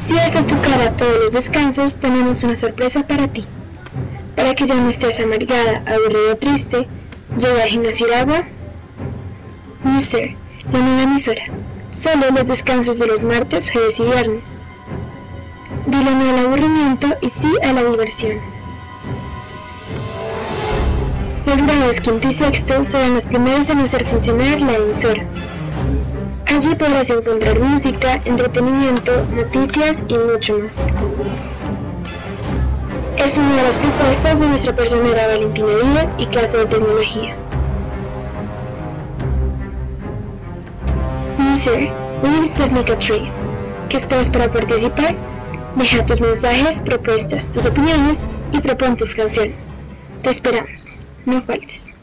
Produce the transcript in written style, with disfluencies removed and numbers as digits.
Si dejas tu cara a todos los descansos, tenemos una sorpresa para ti. Para que ya no estés amargada, aburrida o triste, llega al Gimnasio Iragua Musair, la nueva emisora. Solo los descansos de los martes, jueves y viernes. Dile no al aburrimiento y sí a la diversión. Los grados quinto y sexto serán los primeros en hacer funcionar la emisora. Allí podrás encontrar música, entretenimiento, noticias y mucho más. Es una de las propuestas de nuestra personera Valentina Díaz y clase de tecnología. User, Let Make a Trace. ¿Qué esperas para participar? Deja tus mensajes, propuestas, tus opiniones y propon tus canciones. Te esperamos. No faltes.